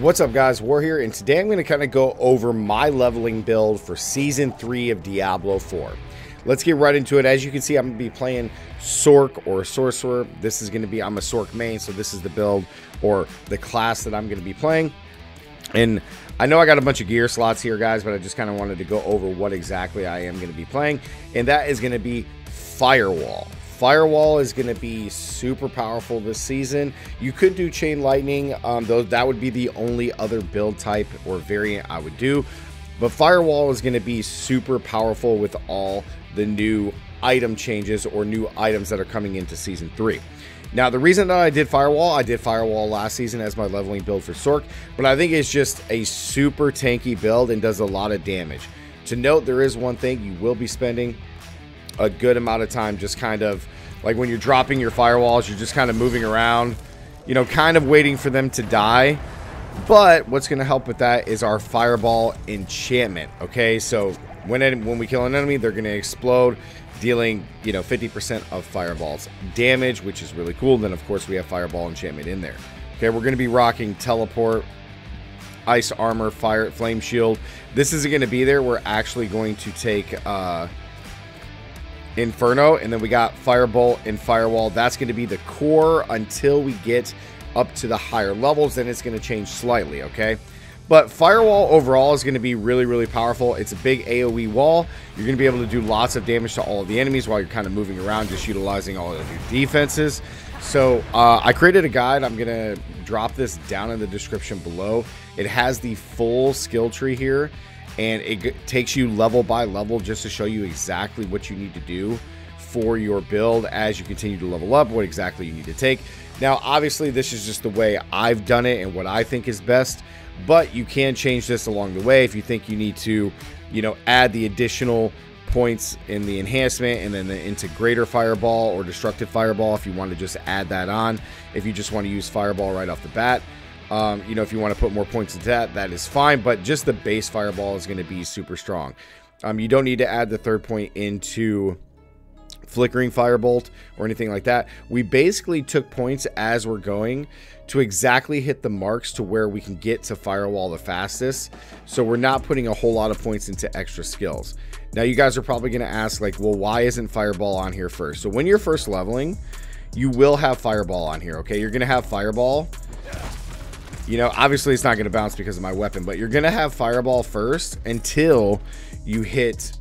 What's up guys, War here, and today I'm going to kind of go over my leveling build for Season 3 of Diablo 4. Let's get right into it. As you can see, I'm going to be playing Sorc or Sorcerer. This is going to be, I'm a Sorc main, so this is the build or the class that I'm going to be playing. And I know I got a bunch of gear slots here guys, but I just kind of wanted to go over what exactly I am going to be playing. And that is going to be Firewall. Firewall is going to be super powerful this season. You could do Chain Lightning, though that would be the only other build type or variant I would do. But Firewall is going to be super powerful with all the new item changes or new items that are coming into Season 3. Now, the reason that I did Firewall last season as my leveling build for Sorc, but I think it's just a super tanky build and does a lot of damage. To note, there is one thing you will be spending a good amount of time just kind of like when you're dropping your firewalls, you're just kind of moving around, you know, kind of waiting for them to die. But what's going to help with that is our fireball enchantment. Okay, so when we kill an enemy, they're going to explode, dealing, you know, 50% of fireballs damage, which is really cool. Then of course we have fireball enchantment in there. Okay, we're going to be rocking teleport, ice armor, fire, flame shield. This isn't going to be there. We're actually going to take Inferno, and then we got Firebolt and Firewall. That's going to be the core until we get up to the higher levels, then it's going to change slightly, okay? But Firewall overall is going to be really, really powerful. It's a big AoE wall. You're going to be able to do lots of damage to all of the enemies while you're kind of moving around, just utilizing all of your defenses. So I created a guide. I'm going to drop this down in the description below. It has the full skill tree here, and it takes you level by level just to show you exactly what you need to do for your build as you continue to level up, what exactly you need to take. Now, obviously, this is just the way I've done it and what I think is best, but you can change this along the way if you think you need to, you know, add the additional points in the enhancement and then the integrator fireball or destructive fireball if you want to just add that on. If you just want to use fireball right off the bat, you know, if you want to put more points into that, that is fine. But just the base fireball is going to be super strong. You don't need to add the third point into flickering firebolt or anything like that. We basically took points as we're going to exactly hit the marks to where we can get to firewall the fastest. So we're not putting a whole lot of points into extra skills. Now, you guys are probably going to ask, like, well, why isn't fireball on here first? So when you're first leveling, you will have fireball on here. Okay, you're going to have fireball. You know, obviously it's not going to bounce because of my weapon, but you're going to have fireball first until you hit,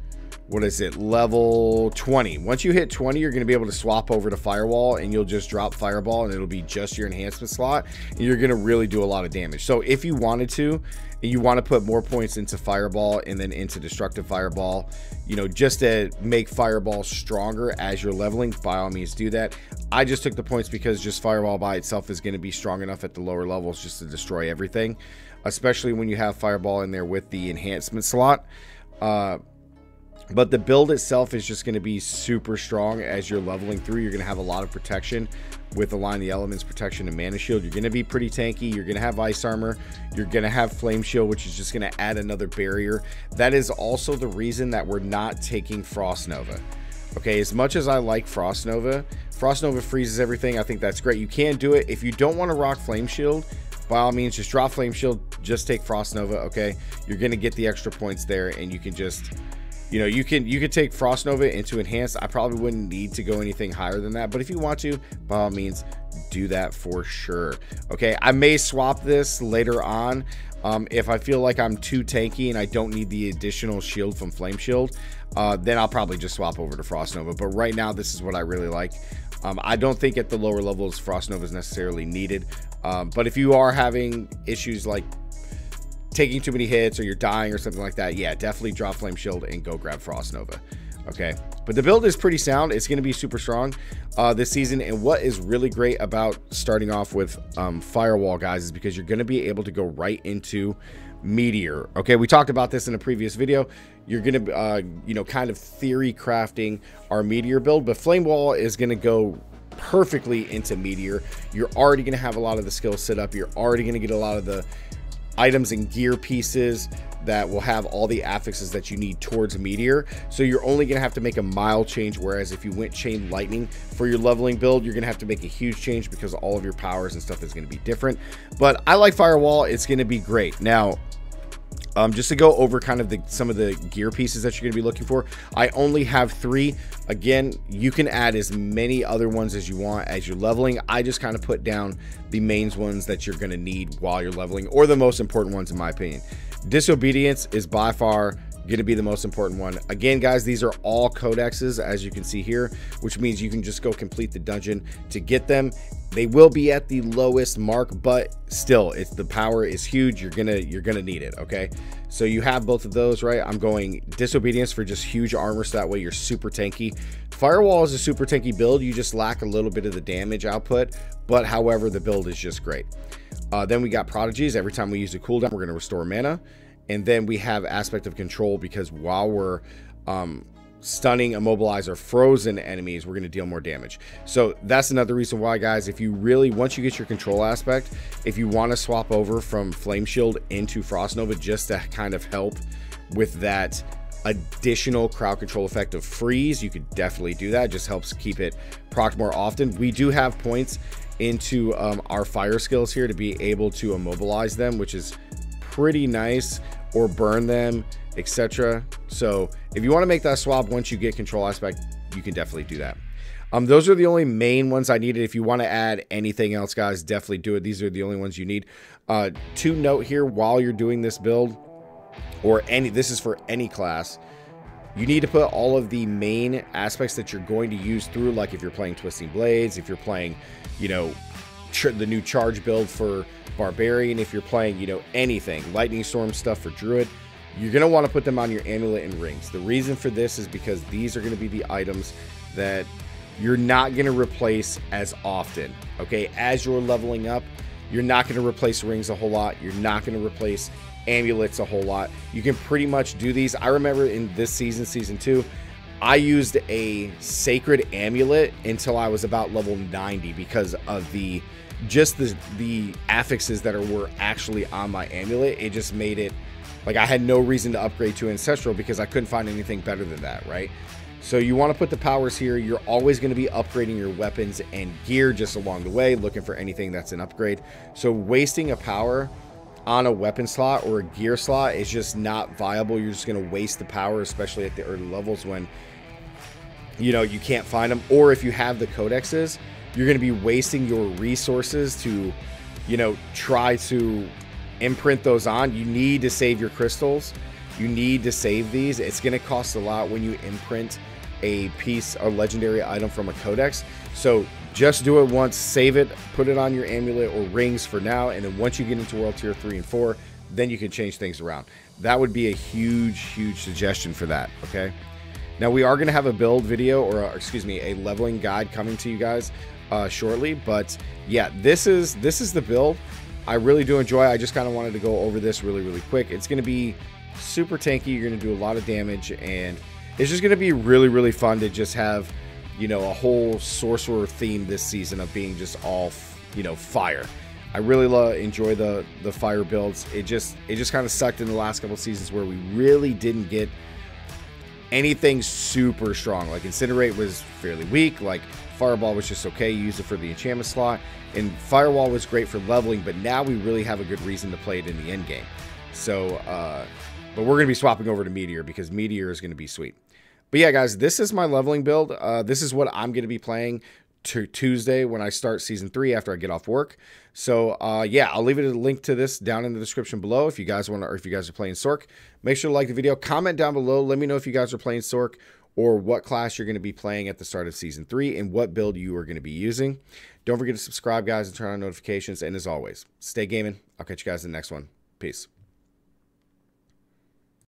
what is it, level 20. Once you hit 20, you're going to be able to swap over to firewall and you'll just drop fireball and it'll be just your enhancement slot. And you're going to really do a lot of damage. So if you wanted to, and you want to put more points into fireball and then into destructive fireball, you know, just to make fireball stronger as you're leveling, by all means do that. I just took the points because just fireball by itself is going to be strong enough at the lower levels just to destroy everything, especially when you have fireball in there with the enhancement slot. But the build itself is just going to be super strong as you're leveling through. You're going to have a lot of protection with Align the Elements, Protection, and Mana Shield. You're going to be pretty tanky. You're going to have Ice Armor. You're going to have Flame Shield, which is just going to add another barrier. That is also the reason that we're not taking Frost Nova. Okay, as much as I like Frost Nova freezes everything. I think that's great. You can do it. If you don't want to rock Flame Shield, by all means, just drop Flame Shield. Just take Frost Nova, okay? You're going to get the extra points there, and you can just, you know, you could take Frost Nova into Enhanced. I probably wouldn't need to go anything higher than that, but if you want to, by all means, do that for sure. Okay, I may swap this later on if I feel like I'm too tanky and I don't need the additional shield from Flame Shield. Then I'll probably just swap over to Frost Nova. But right now, this is what I really like. I don't think at the lower levels Frost Nova is necessarily needed. But if you are having issues like taking too many hits or you're dying or something like that, yeah, definitely drop Flame Shield and go grab Frost Nova. Okay, but the build is pretty sound. It's going to be super strong this season. And what is really great about starting off with Firewall, guys, is because you're going to be able to go right into Meteor. Okay, we talked about this in a previous video. You're going to you know, kind of theory crafting our Meteor build, but Firewall is going to go perfectly into Meteor. You're already going to have a lot of the skills set up. You're already going to get a lot of the items and gear pieces that will have all the affixes that you need towards Meteor. So you're only going to have to make a mild change, whereas if you went Chain Lightning for your leveling build, you're going to have to make a huge change because all of your powers and stuff is going to be different. But I like Firewall. It's going to be great. Now, just to go over kind of some of the gear pieces that you're going to be looking for, I only have 3. Again, you can add as many other ones as you want as you're leveling. I just kind of put down the main ones that you're going to need while you're leveling, or the most important ones in my opinion. Disobedience is by far going to be the most important one. Again, guys, these are all codexes, as you can see here, which means you can just go complete the dungeon to get them. They will be at the lowest mark, but still, it's the power is huge. You're gonna need it. Okay, so you have both of those, right? I'm going Disobedience for just huge armor, so that way you're super tanky. Firewall is a super tanky build. You just lack a little bit of the damage output, but however, the build is just great. Then we got Prodigies. Every time we use a cooldown, we're gonna restore mana. And then we have Aspect of Control, because while we're stunning, immobilize, or frozen enemies, we're going to deal more damage. So that's another reason why, guys, if you really, once you get your control aspect, if you want to swap over from Flame Shield into Frost Nova, just to kind of help with that additional crowd control effect of freeze, you could definitely do that. It just helps keep it proc more often. We do have points into our fire skills here to be able to immobilize them, which is pretty nice, or burn them, etc. So if you want to make that swap once you get control aspect, you can definitely do that. Those are the only main ones I needed. If you want to add anything else, guys, definitely do it. These are the only ones you need. To note here, while you're doing this build, or any, this is for any class, you need to put all of the main aspects that you're going to use through, like if you're playing Twisting Blades, if you're playing, you know, the new charge build for Barbarian, if you're playing, you know, anything, Lightning Storm stuff for Druid, you're going to want to put them on your amulet and rings. The reason for this is because these are going to be the items that you're not going to replace as often. Okay, as you're leveling up, you're not going to replace rings a whole lot. You're not going to replace amulets a whole lot. You can pretty much do these. I remember in this season, season 2, I used a sacred amulet until I was about level 90 because of the affixes that were actually on my amulet. It just made it like I had no reason to upgrade to Ancestral because I couldn't find anything better than that, right? So you want to put the powers here. You're always going to be upgrading your weapons and gear just along the way, looking for anything that's an upgrade. So wasting a power on a weapon slot or a gear slot is just not viable. You're just going to waste the power, especially at the early levels when, you know, you can't find them. Or if you have the codexes, you're going to be wasting your resources to, you know, try to imprint those on. You need to save your crystals. You need to save these. It's going to cost a lot when you imprint a piece, a legendary item from a codex. So just do it once, save it, put it on your amulet or rings for now. And then once you get into World Tier 3 and 4, then you can change things around. That would be a huge, huge suggestion for that, okay? Now, we are going to have a build video, or excuse me, a leveling guide coming to you guys shortly, but yeah, this is the build. I really do enjoy. I just kind of wanted to go over this really quick. It's going to be super tanky. You're going to do a lot of damage, and it's just going to be really fun to just have, you know, a whole sorcerer theme this season of being just all, you know, fire. I really enjoy the fire builds. It just kind of sucked in the last couple seasons where we really didn't get anything super strong. Like Incinerate was fairly weak, like Fireball was just okay. You use it for the enchantment slot, and Firewall was great for leveling, but now we really have a good reason to play it in the end game. So but we're gonna be swapping over to Meteor because Meteor is gonna be sweet. But yeah, guys, this is my leveling build. This is what I'm gonna be playing to Tuesday when I start season 3 after I get off work. So yeah, I'll leave it a link to this down in the description below if you guys want to, or if you guys are playing Sorc. Make sure to like the video, comment down below, let me know if you guys are playing Sorc or what class you're going to be playing at the start of season 3 and what build you are going to be using. Don't forget to subscribe, guys, and turn on notifications, and as always, stay gaming. I'll catch you guys in the next one. Peace.